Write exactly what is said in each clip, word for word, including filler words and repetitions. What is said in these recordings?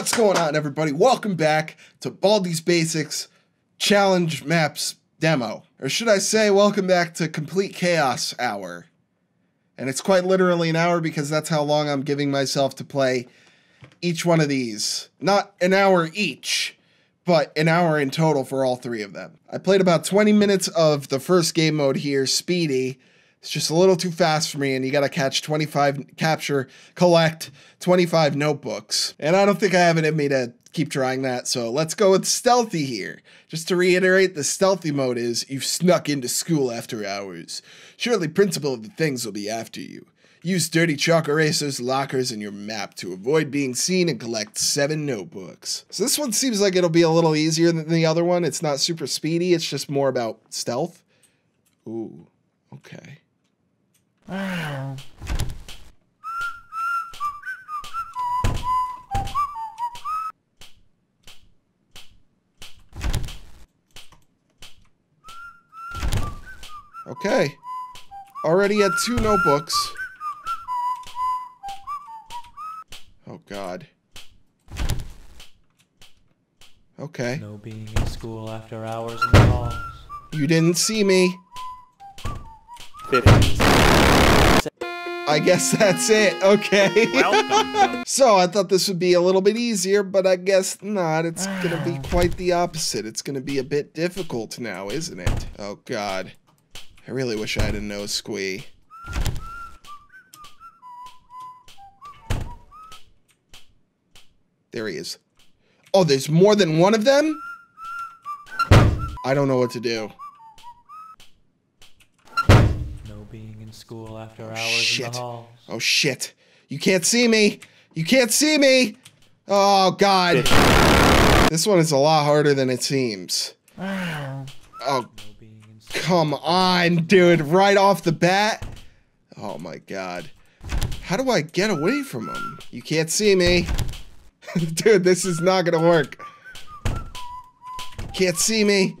What's going on, everybody? Welcome back to Baldi's Basics Challenge Maps Demo. Or should I say, welcome back to Complete Chaos Hour. And it's quite literally an hour because that's how long I'm giving myself to play each one of these. Not an hour each, but an hour in total for all three of them. I played about twenty minutes of the first game mode here, Speedy. It's just a little too fast for me, and you gotta catch twenty-five, capture, collect twenty-five notebooks. And I don't think I have it in me to keep trying that, so let's go with stealthy here. Just to reiterate, the stealthy mode is, you've snuck into school after hours. Surely Principal of the Things will be after you. Use dirty chalk erasers, lockers, and your map to avoid being seen and collect seven notebooks. So this one seems like it'll be a little easier than the other one. It's not super speedy, it's just more about stealth. Ooh, okay. Wow. Okay. Already had two notebooks. Oh God. Okay. No being in school after hours and calls. You didn't see me. I guess that's it. Okay. So I thought this would be a little bit easier, but I guess not. It's gonna be quite the opposite. It's gonna be a bit difficult now, isn't it? Oh God. I really wish I had a no squee. There he is. Oh, there's more than one of them? I don't know what to do. Being in school after hours shit. In the halls. Oh shit. You can't see me. You can't see me. Oh God. This one is a lot harder than it seems. Oh, come on, dude. Right off the bat. Oh my God. How do I get away from him? You can't see me. Dude, this is not gonna work. Can't see me.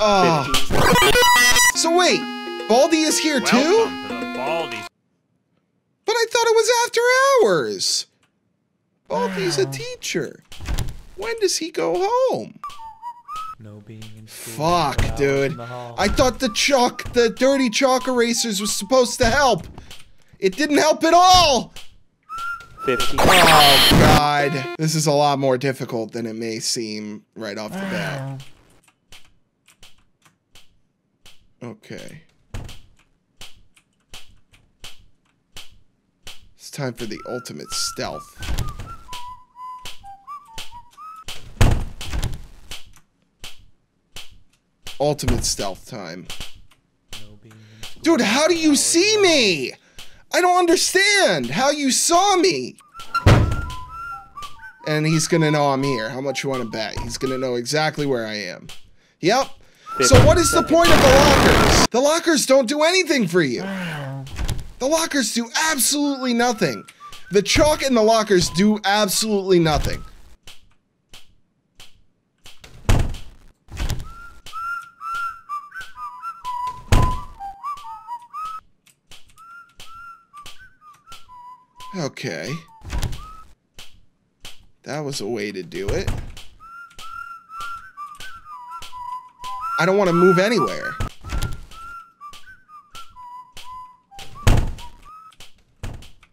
Oh. So wait. Baldi is here Welcome too? To the Baldi's. But I thought it was after hours. Baldi's wow. A teacher. When does he go home? No being in school. Fuck, dude. I thought the chalk, the dirty chalk erasers was supposed to help. It didn't help at all. fifteen. Oh God. This is a lot more difficult than it may seem right off the bat. Okay. It's time for the ultimate stealth. Ultimate stealth time. Dude, how do you see me? I don't understand how you saw me. And he's gonna know I'm here. How much you wanna bet? He's gonna know exactly where I am. Yep. So what is the point of the lockers? The lockers don't do anything for you. The lockers do absolutely nothing. The chalk and the lockers do absolutely nothing. Okay. That was a way to do it. I don't want to move anywhere.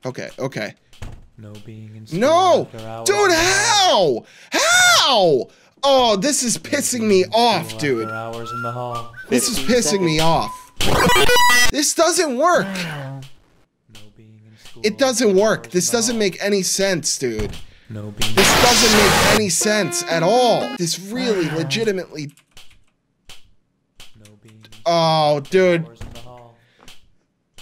Okay, okay. No being in school. No! Dude, how? How? Oh, this is pissing me off, dude. Hours in the hall. This is pissing me off. This doesn't work. No being in school. It doesn't work. This doesn't make any sense, dude. No being. This doesn't make any sense at all. This really legitimately. No being. Oh, dude.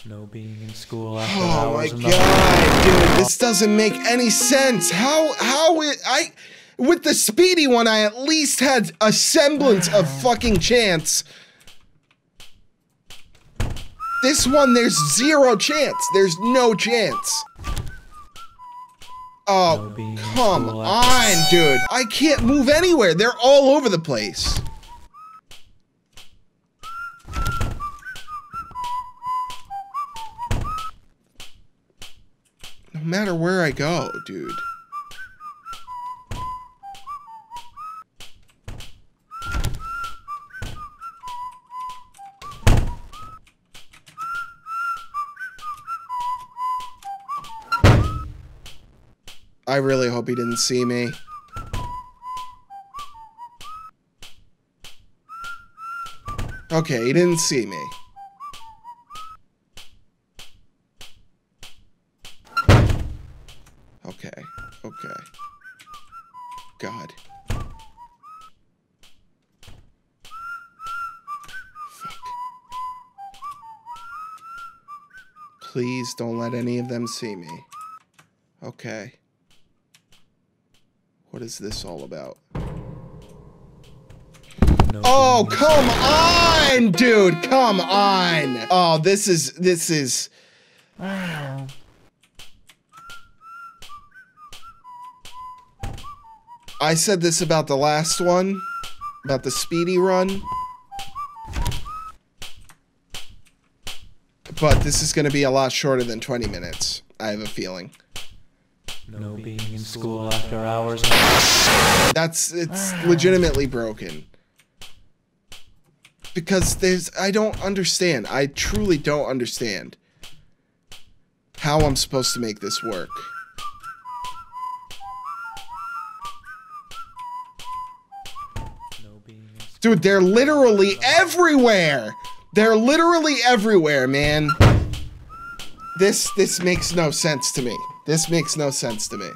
No being in school after hours. Oh my God, dude, this doesn't make any sense. How, how, it, I, with the speedy one, I at least had a semblance of fucking chance. This one, there's zero chance. There's no chance. Oh, come on, dude. I can't move anywhere. They're all over the place. No matter where I go, dude. I really hope he didn't see me. Okay, he didn't see me. Okay, okay. God. Fuck. Please don't let any of them see me. Okay. What is this all about? No, oh, no. Come on, dude. Come on. Oh, this is, this is. Wow. I said this about the last one, about the speedy run. But this is going to be a lot shorter than twenty minutes. I have a feeling. No being in school after hours. That's, it's legitimately broken. Because there's, I don't understand. I truly don't understand how I'm supposed to make this work. Dude, they're literally everywhere. They're literally everywhere, man. This, this makes no sense to me. This makes no sense to me.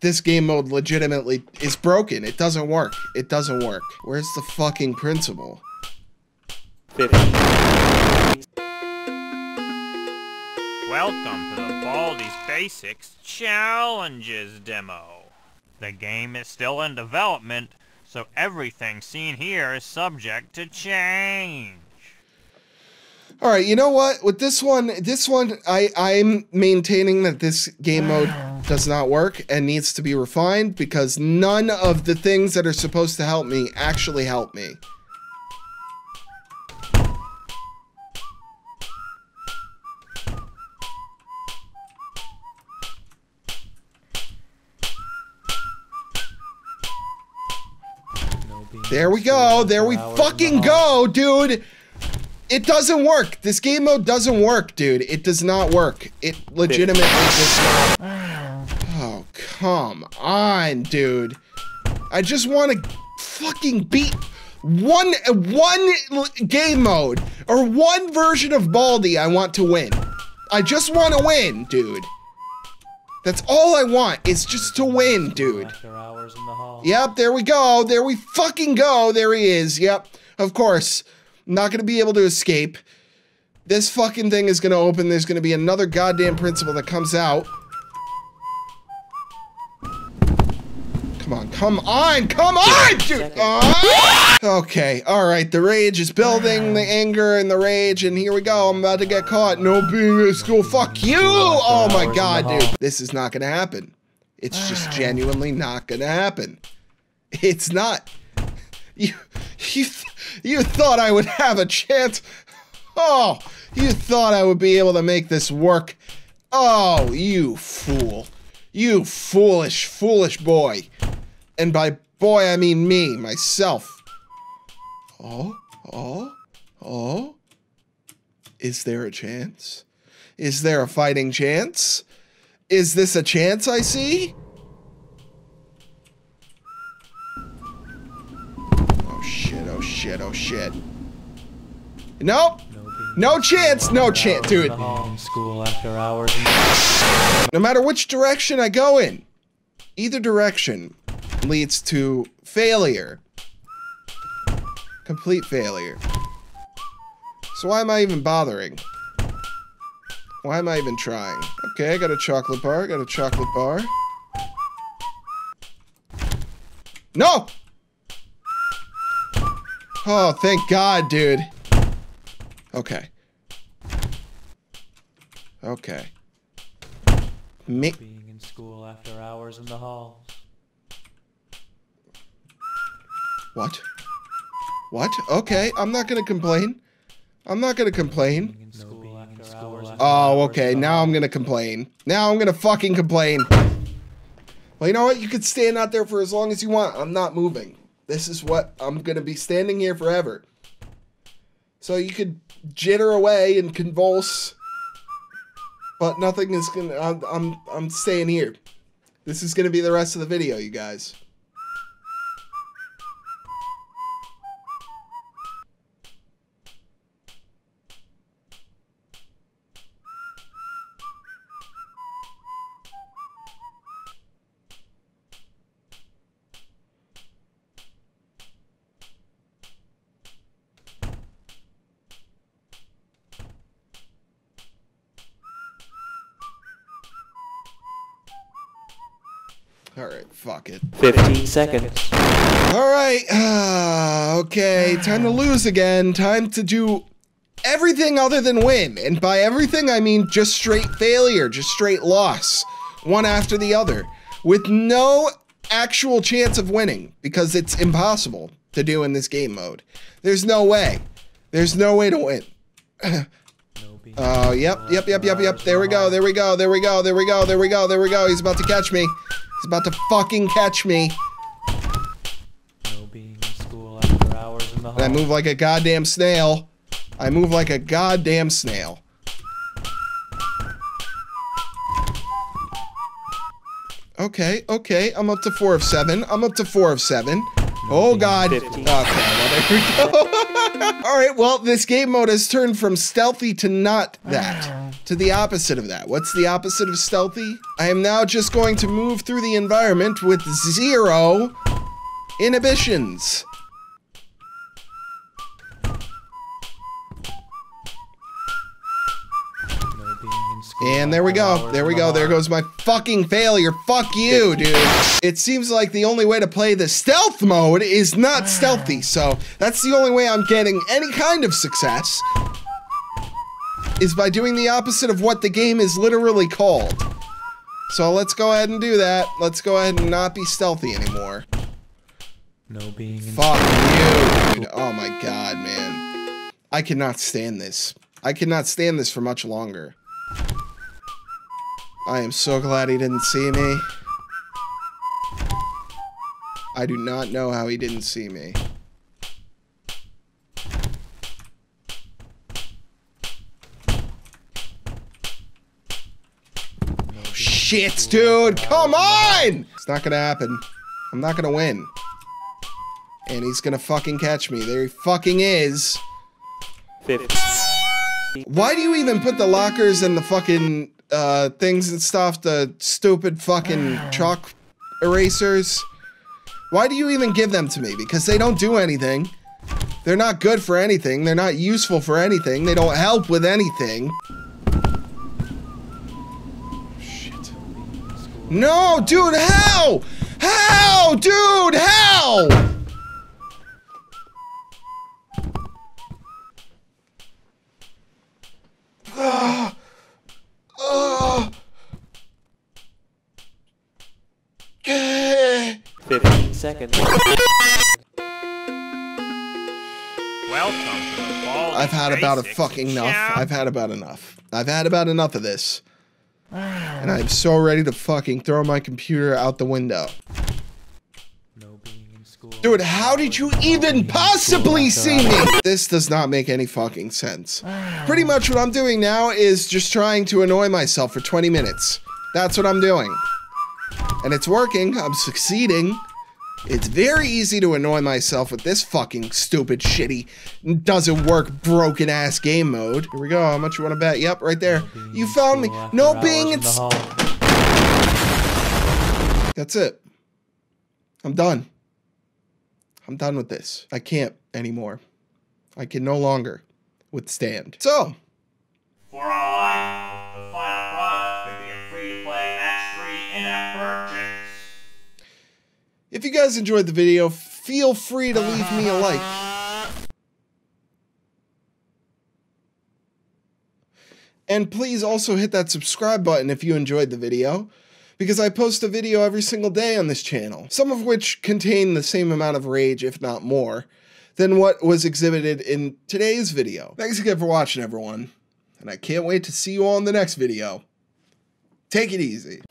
This game mode legitimately is broken. It doesn't work. It doesn't work. Where's the fucking principal? Finish. Welcome to the Baldi's Basics Challenges Demo. The game is still in development, so everything seen here is subject to change. All right, you know what? With this one, this one, I, I'm maintaining that this game mode does not work and needs to be refined because none of the things that are supposed to help me actually help me. There we go. There we fucking go, dude. It doesn't work. This game mode doesn't work, dude. It does not work. It legitimately does not. Oh, come on, dude. I just want to fucking beat one one game mode or one version of Baldi. I want to win. I just want to win, dude. That's all I want is just to win, dude. Yep, there we go. There we fucking go. There he is. Yep, of course. Not gonna be able to escape. This fucking thing is gonna open. There's gonna be another goddamn principal that comes out. Come on, come on, come on, dude! Oh! Okay, all right, the rage is building, the anger and the rage, and here we go, I'm about to get caught. No being in school, fuck you! Oh my God, dude, this is not gonna happen. It's just genuinely not gonna happen. It's not. You, you, th you thought I would have a chance. Oh, you thought I would be able to make this work. Oh, you fool. You foolish, foolish boy. And by boy, I mean me, myself. Oh, oh, oh. Is there a chance? Is there a fighting chance? Is this a chance I see? Shit, oh shit. Nope. No chance, no chance, dude. No matter which direction I go in, either direction leads to failure. Complete failure. So why am I even bothering? Why am I even trying? Okay, I got a chocolate bar, I got a chocolate bar. No! Oh, thank God, dude. Okay. Okay. Me- Being in school after hours in the halls. What? What? Okay, I'm not gonna complain. I'm not gonna complain. Oh, okay, now I'm gonna complain. Now I'm gonna fucking complain. Well, you know what? You could stand out there for as long as you want. I'm not moving. This is what I'm going to be standing here forever. So you could jitter away and convulse. But nothing is gonna, I'm, I'm, I'm staying here. This is gonna be the rest of the video, you guys. Alright, fuck it. fifteen seconds. Alright, uh, okay, time to lose again. Time to do everything other than win. And by everything, I mean just straight failure, just straight loss. One after the other. With no actual chance of winning, because it's impossible to do in this game mode. There's no way. There's no way to win. Oh, uh, yep, yep, yep, yep, yep. There we go, there we go, there we go, there we go, there we go, there we go. He's about to catch me. He's about to fucking catch me. No being in school after hours in the hall. I move like a goddamn snail. I move like a goddamn snail. Okay, okay. I'm up to four of seven. I'm up to four of seven. Oh god. fifteen. Okay, well, there we go. Alright, well, this game mode has turned from stealthy to not that, to the opposite of that. What's the opposite of stealthy? I am now just going to move through the environment with zero inhibitions. And there we go, there we go, there goes my fucking failure. Fuck you, dude. It seems like the only way to play the stealth mode is not stealthy, so that's the only way I'm getting any kind of success, is by doing the opposite of what the game is literally called. So let's go ahead and do that. Let's go ahead and not be stealthy anymore. No being in Fuck you, dude. Oh my god, man. I cannot stand this. I cannot stand this for much longer. I am so glad he didn't see me. I do not know how he didn't see me. Shit, dude! Come on! It's not gonna happen. I'm not gonna win. And he's gonna fucking catch me. There he fucking is. Why do you even put the lockers and the fucking... Uh, things and stuff, the stupid fucking chalk erasers. Why do you even give them to me? Because they don't do anything. They're not good for anything. They're not useful for anything. They don't help with anything. Shit. No, dude, how? How, dude, how? fifteen seconds. Welcome to the Baldi's I've had about a fucking enough. Challenge. I've had about enough. I've had about enough of this. And I'm so ready to fucking throw my computer out the window. No being in school. Dude, how did you even possibly see me? This does not make any fucking sense. Pretty much what I'm doing now is just trying to annoy myself for twenty minutes. That's what I'm doing. And it's working, I'm succeeding. It's very easy to annoy myself with this fucking stupid, shitty, doesn't work, broken ass game mode. Here we go, how much you wanna bet? Yep, right there. You found me. No being it's. That's it. I'm done. I'm done with this. I can't anymore. I can no longer withstand. So. For if you guys enjoyed the video, feel free to leave me a like. And please also hit that subscribe button if you enjoyed the video, because I post a video every single day on this channel, some of which contain the same amount of rage, if not more, than what was exhibited in today's video. Thanks again for watching, everyone, and I can't wait to see you all in the next video. Take it easy.